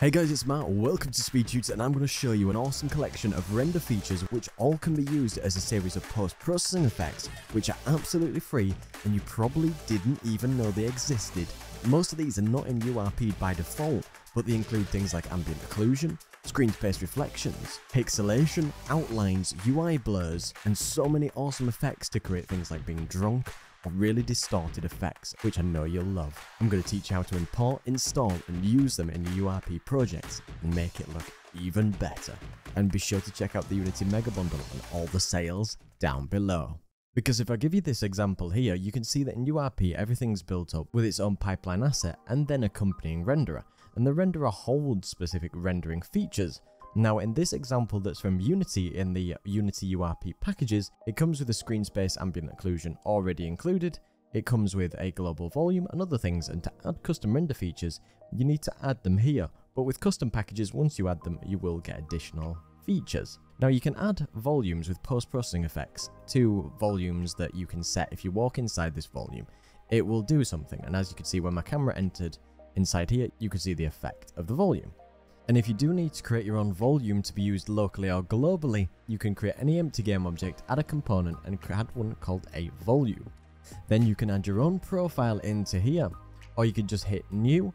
Hey guys, it's Matt, welcome to Speedtuts, and I'm going to show you an awesome collection of render features which all can be used as a series of post-processing effects which are absolutely free and you probably didn't even know they existed. Most of these are not in URP by default, but they include things like ambient occlusion, screen space reflections, pixelation, outlines, UI blurs, and so many awesome effects to create things like being drunk, really distorted effects, which I know you'll love. I'm going to teach you how to import, install, and use them in your URP projects and make it look even better. And be sure to check out the Unity Mega Bundle and all the sales down below. Because if I give you this example here, you can see that in URP everything's built up with its own pipeline asset and then accompanying renderer, and the renderer holds specific rendering features. Now in this example that's from Unity in the Unity URP packages, it comes with a screen space ambient occlusion already included, it comes with a global volume and other things, and to add custom render features, you need to add them here, but with custom packages once you add them you will get additional features. Now you can add volumes with post-processing effects to volumes that you can set. If you walk inside this volume, it will do something, and as you can see when my camera entered inside here, you can see the effect of the volume. And if you do need to create your own volume to be used locally or globally, you can create any empty game object, add a component, and add one called a volume. Then you can add your own profile into here, or you can just hit new,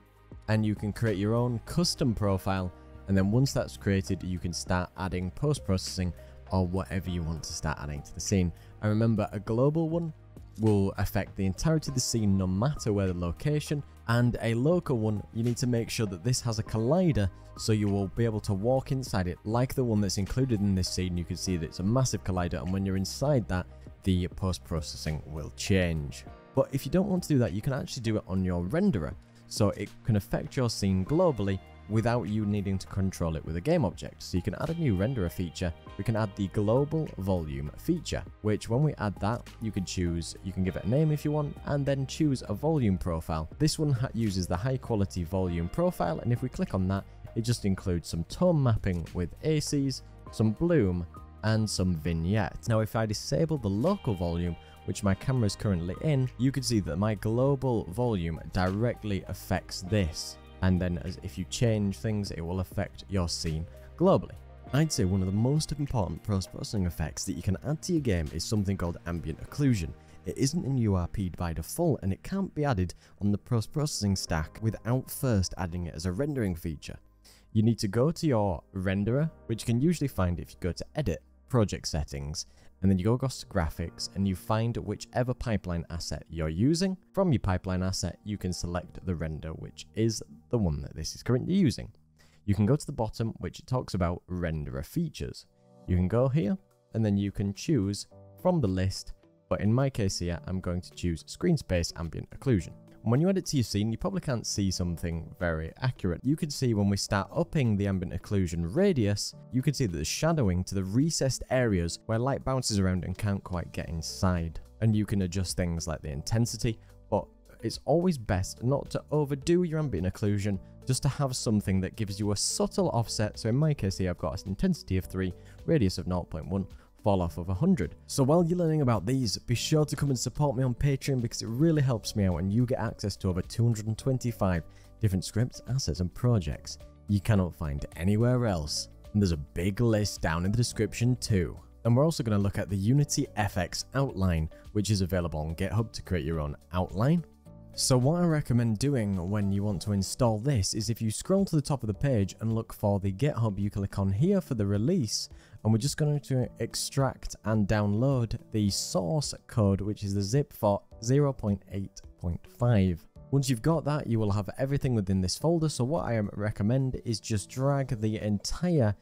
and you can create your own custom profile, and then once that's created, you can start adding post-processing or whatever you want to start adding to the scene. And remember, a global one will affect the entirety of the scene no matter where the location, and a local one, you need to make sure that this has a collider so you will be able to walk inside it like the one that's included in this scene. You can see that it's a massive collider, and when you're inside that, the post-processing will change. But if you don't want to do that, you can actually do it on your renderer, so it can affect your scene globally without you needing to control it with a game object. So you can add a new renderer feature. We can add the global volume feature, which when we add that, you can choose, you can give it a name if you want, and then choose a volume profile. This one uses the high quality volume profile, and if we click on that, it just includes some tone mapping with ACES, some bloom, and some vignette. Now if I disable the local volume, which my camera is currently in, you can see that my global volume directly affects this. And then if you change things, it will affect your scene globally. I'd say one of the most important post-processing effects that you can add to your game is something called ambient occlusion. It isn't in URP by default, and it can't be added on the post-processing stack without first adding it as a rendering feature. You need to go to your renderer, which you can usually find if you go to Edit, Project Settings, and then you go across to Graphics, and you find whichever pipeline asset you're using. From your pipeline asset, you can select the render, which is the one that this is currently using. You can go to the bottom, which it talks about renderer features. You can go here, and then you can choose from the list, but in my case here, I'm going to choose Screen Space Ambient Occlusion. And when you add it to your scene, you probably can't see something very accurate. You can see when we start upping the ambient occlusion radius, you can see that the shadowing to the recessed areas where light bounces around and can't quite get inside. And you can adjust things like the intensity, but it's always best not to overdo your ambient occlusion, just to have something that gives you a subtle offset. So in my case here, I've got an intensity of 3, radius of 0.1, fall off of 100. So while you're learning about these, be sure to come and support me on Patreon, because it really helps me out, and you get access to over 225 different scripts, assets, and projects you cannot find anywhere else. And there's a big list down in the description too. And we're also going to look at the Unity FX outline, which is available on GitHub to create your own outline. So what I recommend doing when you want to install this is if you scroll to the top of the page and look for the GitHub, you click on here for the release, and we're just going to extract and download the source code, which is the zip for 0.8.5. Once you've got that, you will have everything within this folder. So what I recommend is just drag the entire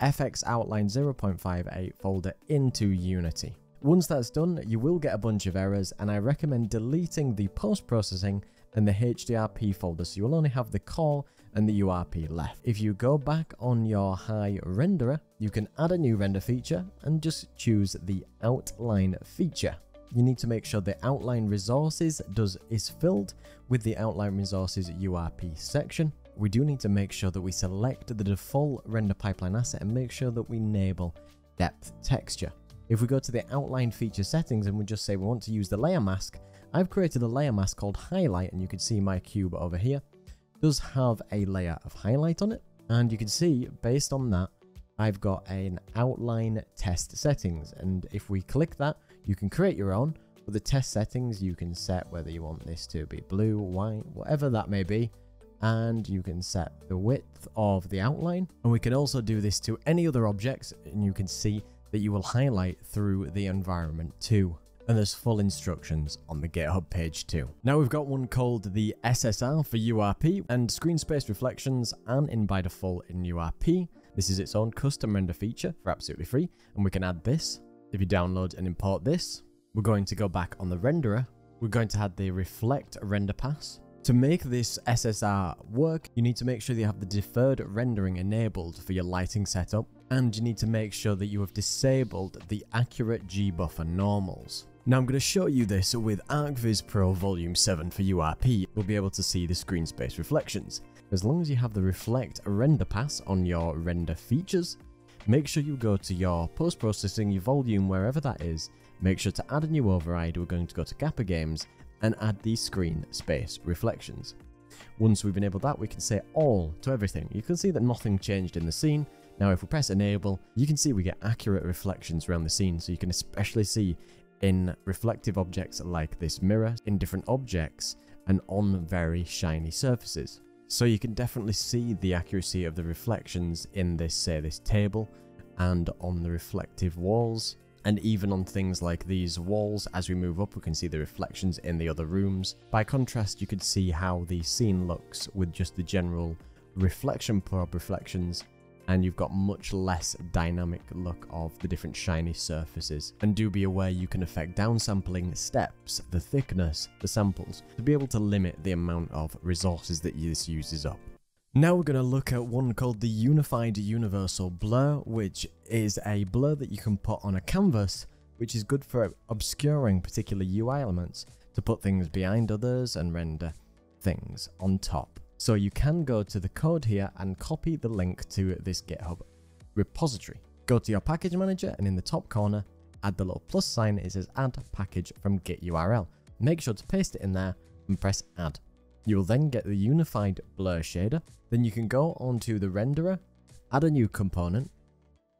FX outline 0.58 folder into Unity. Once that's done, you will get a bunch of errors, and I recommend deleting the post-processing and the HDRP folder, so you'll only have the core and the URP left. If you go back on your high renderer, you can add a new render feature and just choose the outline feature. You need to make sure the outline resources is filled with the outline resources URP section. We do need to make sure that we select the default render pipeline asset and make sure that we enable depth texture. If we go to the outline feature settings and we just say we want to use the layer mask, I've created a layer mask called highlight, and you can see my cube over here does have a layer of highlight on it. And you can see, based on that, I've got an outline test settings. And if we click that, you can create your own. For the test settings, you can set whether you want this to be blue, white, whatever that may be. And you can set the width of the outline. And we can also do this to any other objects. And you can see that you will highlight through the environment too. And there's full instructions on the GitHub page too. Now we've got one called the SSR for URP and screen space reflections, and in by default in URP. This is its own custom render feature for absolutely free. And we can add this. If you download and import this, we're going to go back on the renderer. We're going to add the reflect render pass. To make this SSR work, you need to make sure that you have the deferred rendering enabled for your lighting setup. And you need to make sure that you have disabled the accurate G-buffer normals. Now I'm going to show you this with ArcViz Pro Volume 7 for URP. You'll be able to see the screen space reflections. As long as you have the reflect render pass on your render features, make sure you go to your post-processing, your volume, wherever that is. Make sure to add a new override. We're going to go to Gappa Games and add the screen space reflections. Once we've enabled that, we can say all to everything. You can see that nothing changed in the scene. Now, if we press enable, you can see we get accurate reflections around the scene. So you can especially see in reflective objects like this mirror, in different objects, and on very shiny surfaces. So you can definitely see the accuracy of the reflections in this, say, this table, and on the reflective walls. And even on things like these walls, as we move up, we can see the reflections in the other rooms. By contrast, you could see how the scene looks with just the general reflection probe reflections, and you've got much less dynamic look of the different shiny surfaces. And do be aware you can affect downsampling, steps, the thickness, the samples, to be able to limit the amount of resources that this uses up. Now we're going to look at one called the Unified Universal Blur, which is a blur that you can put on a canvas, which is good for obscuring particular UI elements to put things behind others and render things on top. So you can go to the code here and copy the link to this GitHub repository. Go to your package manager, and in the top corner, add the little plus sign. It says add package from git URL. Make sure to paste it in there and press add. You will then get the unified blur shader. Then you can go onto the renderer, add a new component,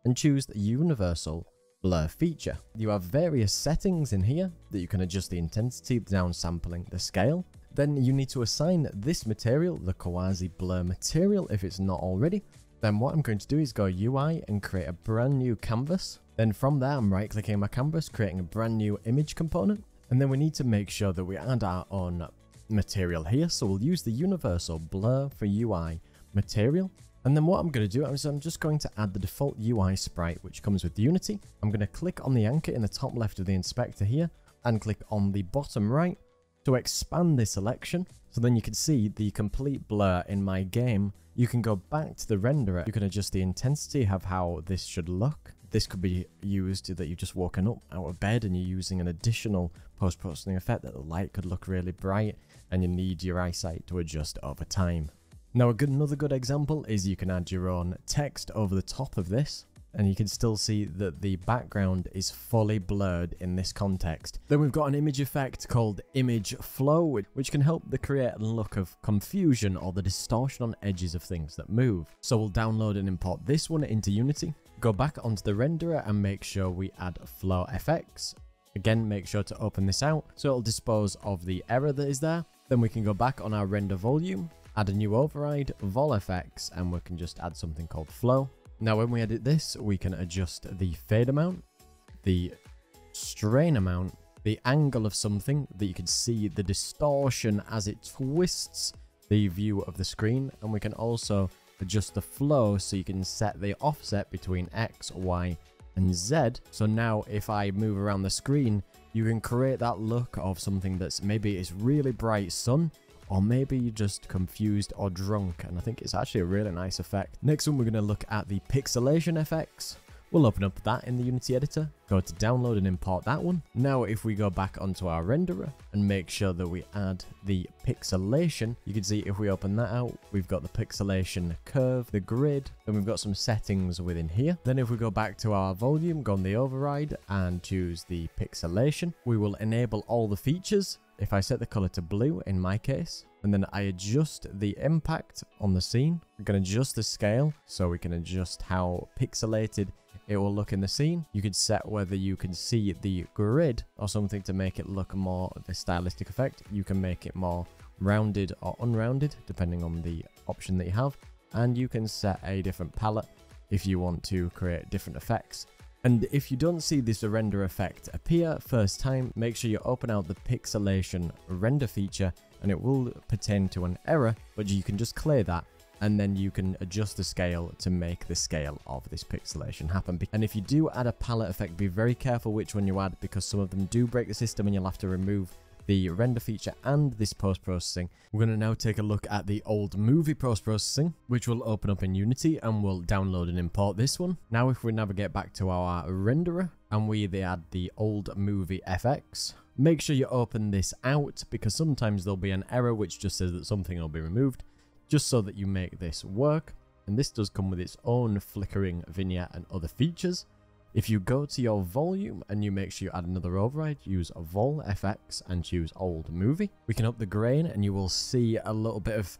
and choose the universal blur feature. You have various settings in here that you can adjust the intensity, the downsampling, the scale. Then you need to assign this material, the quasi blur material, if it's not already. Then what I'm going to do is go UI and create a brand new canvas. Then from there, I'm right clicking my canvas, creating a brand new image component. And then we need to make sure that we add our own material here. So we'll use the universal blur for UI material. And then what I'm going to do is I'm just going to add the default UI sprite, which comes with Unity. I'm going to click on the anchor in the top left of the inspector here and click on the bottom right to expand this selection. So then you can see the complete blur in my game. You can go back to the renderer. You can adjust the intensity of how this should look. This could be used that you've just woken up out of bed and you're using an additional post-processing effect that the light could look really bright, and you need your eyesight to adjust over time. Now another good example is you can add your own text over the top of this, and you can still see that the background is fully blurred in this context. Then we've got an image effect called Image Flow, which can help the create and look of confusion or the distortion on edges of things that move. So we'll download and import this one into Unity. Go back onto the renderer and make sure we add Flow FX. Again, make sure to open this out so it'll dispose of the error that is there. Then we can go back on our render volume, add a new override, Vol FX, and we can just add something called Flow. Now, when we edit this, we can adjust the fade amount, the strain amount, the angle of something that you can see the distortion as it twists the view of the screen. And we can also adjust the flow so you can set the offset between X, Y, and Z. So now if I move around the screen, you can create that look of something that's maybe it's really bright sun, or maybe you're just confused or drunk, and I think it's actually a really nice effect. Next one, we're going to look at the pixelation effects. We'll open up that in the Unity editor, go to download and import that one. Now if we go back onto our renderer and make sure that we add the pixelation, you can see if we open that out, we've got the pixelation curve, the grid, and we've got some settings within here. Then if we go back to our volume, go on the override and choose the pixelation, we will enable all the features. If I set the color to blue in my case, and then I adjust the impact on the scene, we can adjust the scale, so we can adjust how pixelated it will look in the scene. You could set whether you can see the grid or something to make it look more of a stylistic effect. You can make it more rounded or unrounded, depending on the option that you have. And you can set a different palette if you want to create different effects. And if you don't see this render effect appear first time, make sure you open out the pixelation render feature, and it will pertain to an error, but you can just clear that, and then you can adjust the scale to make the scale of this pixelation happen. And if you do add a palette effect, be very careful which one you add, because some of them do break the system and you'll have to remove the render feature and this post-processing. We're going to now take a look at the old movie post-processing, which will open up in Unity, and we'll download and import this one. Now if we navigate back to our renderer and we add the old movie FX, make sure you open this out, because sometimes there'll be an error which just says that something will be removed, just so that you make this work. And this does come with its own flickering vignette and other features. If you go to your volume and you make sure you add another override, use Vol FX and choose Old Movie. We can up the grain and you will see a little bit of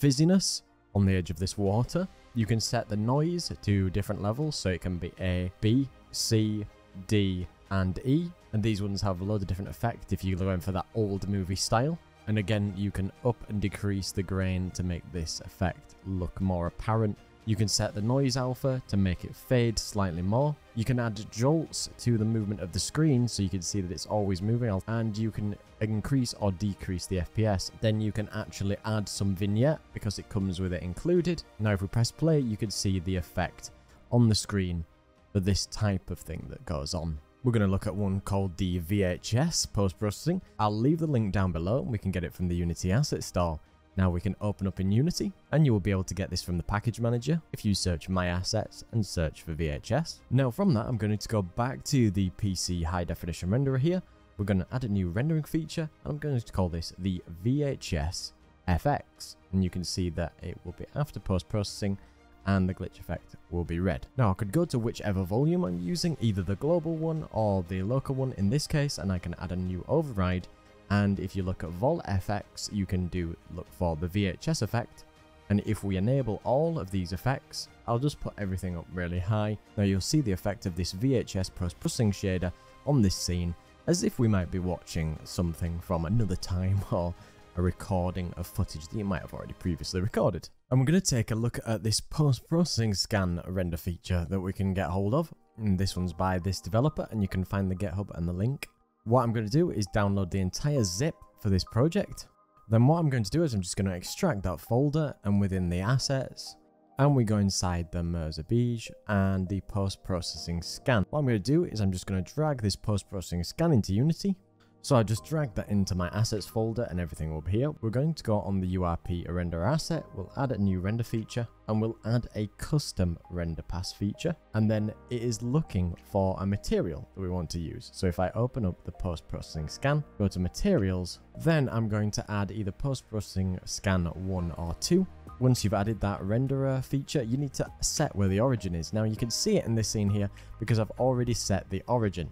fizziness on the edge of this water. You can set the noise to different levels, so it can be A, B, C, D, and E. And these ones have a load of different effect if you're going for that old movie style. And again, you can up and decrease the grain to make this effect look more apparent. You can set the noise alpha to make it fade slightly more. You can add jolts to the movement of the screen so you can see that it's always moving, and you can increase or decrease the FPS. Then you can actually add some vignette because it comes with it included. Now if we press play, you can see the effect on the screen for this type of thing that goes on. We're going to look at one called the VHS post-processing. I'll leave the link down below and we can get it from the Unity Asset Store. Now we can open up in Unity, and you will be able to get this from the package manager if you search My Assets and search for VHS. Now from that, I'm going to go back to the PC high definition renderer here. We're going to add a new rendering feature, and I'm going to call this the VHS FX. And you can see that it will be after post-processing, and the glitch effect will be red. Now I could go to whichever volume I'm using, either the global one or the local one in this case, and I can add a new override. And if you look at Vol FX, you can look for the VHS effect. And if we enable all of these effects, I'll just put everything up really high. Now you'll see the effect of this VHS post-processing shader on this scene, as if we might be watching something from another time or a recording of footage that you might have already previously recorded. And we're going to take a look at this post-processing scan render feature that we can get hold of. And this one's by this developer, and you can find the GitHub and the link. What I'm going to do is download the entire zip for this project. Then what I'm going to do is I'm just going to extract that folder, and within the assets, and we go inside the Merzabige and the post-processing scan. What I'm going to do is I'm just going to drag this post-processing scan into Unity. So I just drag that into my assets folder and everything will be here. We're going to go on the URP render asset. We'll add a new render feature, and we'll add a custom render pass feature. And then it is looking for a material that we want to use. So if I open up the post-processing scan, go to materials, then I'm going to add either post-processing scan 1 or 2. Once you've added that renderer feature, you need to set where the origin is. Now you can see it in this scene here because I've already set the origin.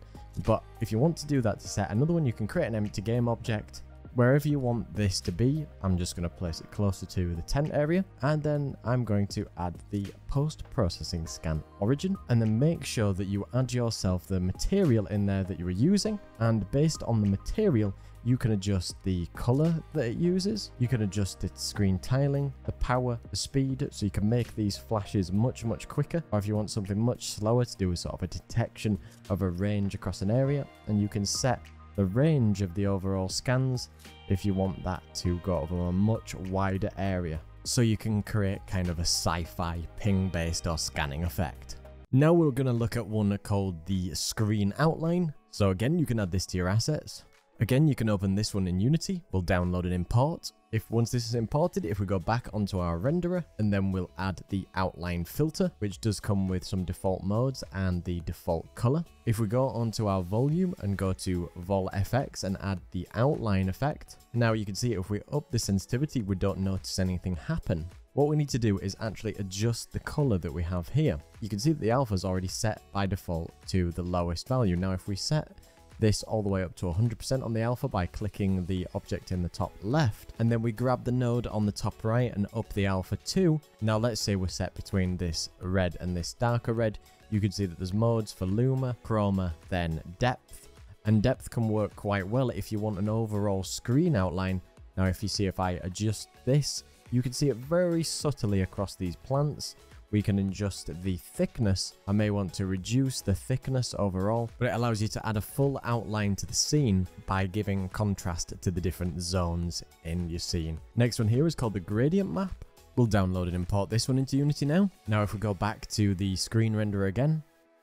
But if you want to do that to set another one, you can create an empty game object wherever you want this to be. I'm just going to place it closer to the tent area, and then I'm going to add the post-processing scan origin, and then make sure that you add yourself the material in there that you were using, and based on the material you can adjust the color that it uses, you can adjust its screen tiling, the power, the speed, so you can make these flashes much quicker, or if you want something much slower to do sort of a detection of a range across an area. And you can set the range of the overall scans if you want that to go over a much wider area, so you can create kind of a sci-fi ping based or scanning effect. Now we're going to look at one called the screen outline. So again, you can add this to your assets. Again, you can open this one in Unity. We'll download and import. Once this is imported, if we go back onto our renderer, and then we'll add the outline filter, which does come with some default modes and the default color. If we go onto our volume and go to Vol FX and add the outline effect, now you can see if we up the sensitivity, we don't notice anything happen. What we need to do is actually adjust the color that we have here. You can see that the alpha is already set by default to the lowest value. Now, if we set this all the way up to 100% on the alpha by clicking the object in the top left, and then we grab the node on the top right and up the alpha too. Now let's say we're set between this red and this darker red. You can see that there's modes for luma, chroma, then depth, and depth can work quite well if you want an overall screen outline. Now if you see, if I adjust this, you can see it very subtly across these plants. We can adjust the thickness. I may want to reduce the thickness overall, but it allows you to add a full outline to the scene by giving contrast to the different zones in your scene. Next one here is called the gradient map. We'll download and import this one into Unity now. Now if we go back to the screen renderer again,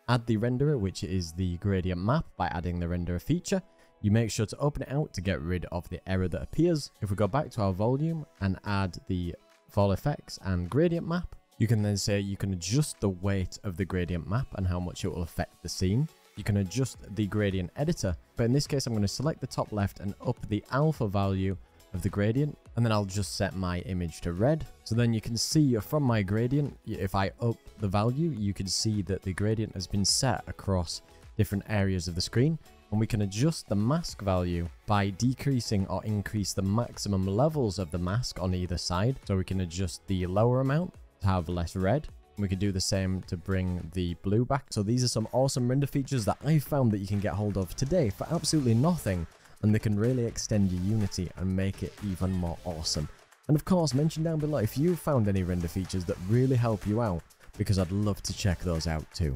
add the renderer, which is the gradient map, by adding the renderer feature. You make sure to open it out to get rid of the error that appears. If we go back to our volume and add the fall effects and gradient map, you can then say you can adjust the weight of the gradient map and how much it will affect the scene. You can adjust the gradient editor, but in this case, I'm going to select the top left and up the alpha value of the gradient, and then I'll just set my image to red. So then you can see from my gradient, if I up the value, you can see that the gradient has been set across different areas of the screen, and we can adjust the mask value by decreasing or increase the maximum levels of the mask on either side. So we can adjust the lower amount to have less red. We could do the same to bring the blue back. So these are some awesome render features that I found that you can get hold of today for absolutely nothing, and they can really extend your Unity and make it even more awesome. And of course, mention down below if you found any render features that really help you out, because I'd love to check those out too.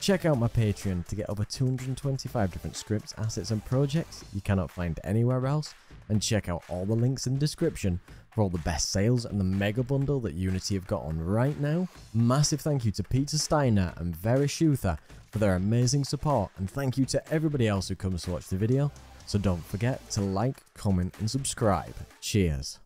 Check out my Patreon to get over 225 different scripts, assets and projects you cannot find anywhere else, and check out all the links in the description for all the best sales and the Mega Bundle that Unity have got on right now. Massive thank you to Peter Steiner and Vera Schüther for their amazing support, and thank you to everybody else who comes to watch the video. So don't forget to like, comment and subscribe. Cheers.